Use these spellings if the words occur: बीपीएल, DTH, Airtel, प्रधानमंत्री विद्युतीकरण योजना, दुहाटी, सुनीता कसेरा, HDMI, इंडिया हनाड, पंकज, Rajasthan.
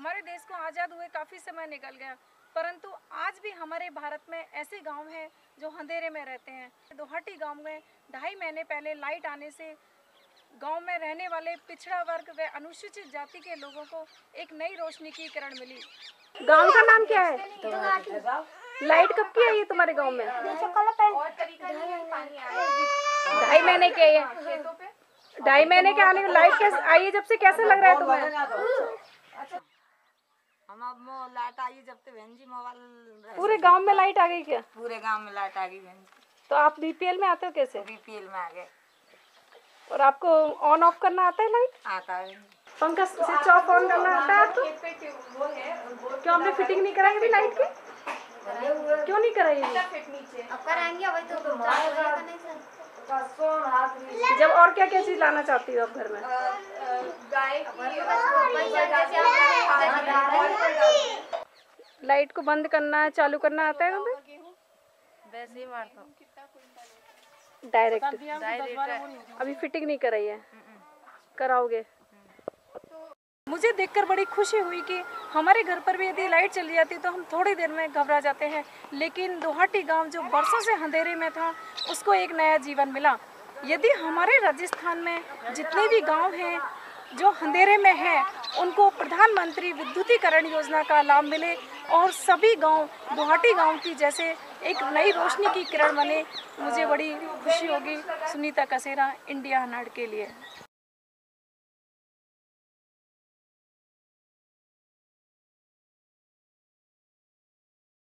हमारे देश को आज़ाद हुए काफ़ी समय निकल गया, परंतु आज भी हमारे भारत में ऐसे गांव हैं जो अंधेरे में रहते हैं। दुहाटी गांव में 2.5 महीने पहले लाइट आने से गांव में रहने वाले पिछड़ा वर्ग व अनुसूचित जाति के लोगों को एक नई रोशनी की किरण मिली। गांव का नाम क्या है? लाइट कब की आई है तुम्हारे गांव में? 2.5 महीने के है। 2.5 महीने के आने में लाइट कैसे आई है? जब से कैसे लग रहा है तुम्हें? हम अब लाइट आई जब से बहन जी मोबाइल। पूरे गांव में लाइट आ गई क्या? पूरे गांव में लाइट आ गई बहन जी। तो आप बीपीएल में आते हो? कैसे बीपीएल में आ गए? और आपको ऑन ऑफ करना आता है लाइट? आता है। पंकज स्विच ऑफ ऑन करना आता है आपको? क्यों हमने फिटिंग नहीं कराई अभी लाइट की? क्यों नहीं कराई? अब कराएंगे अभी तो। जब और क्या क्या चीज लाना चाहती हो आप घर में? लाइट को बंद करना चालू करना आता है? वैसे ही मारता हूं डायरेक्ट। अभी फिटिंग नहीं कराई है, कराओगे? मुझे देखकर बड़ी खुशी हुई कि हमारे घर पर भी यदि लाइट चली जाती तो हम थोड़ी देर में घबरा जाते हैं, लेकिन दुहाटी गांव जो बरसों से अंधेरे में था उसको एक नया जीवन मिला। यदि हमारे राजस्थान में जितने भी गांव हैं जो अंधेरे में हैं उनको प्रधानमंत्री विद्युतीकरण योजना का लाभ मिले और सभी गांव दुहाटी गांव की जैसे एक नई रोशनी की किरण बने, मुझे बड़ी खुशी होगी। सुनीता कसेरा, इंडिया हनाड के लिए।